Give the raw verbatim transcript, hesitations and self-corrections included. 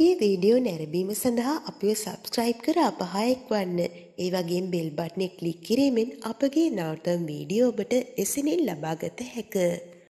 අපගේ වීඩියෝ නැරඹීම සඳහා අපිව subscribe කර අප හා එක්වන්න. ඒ වගේම bell button එක click කිරීමෙන් අපගේ නාට්‍ය වීඩියෝ ඔබට එසෙනින් ලබා ගත හැකිය.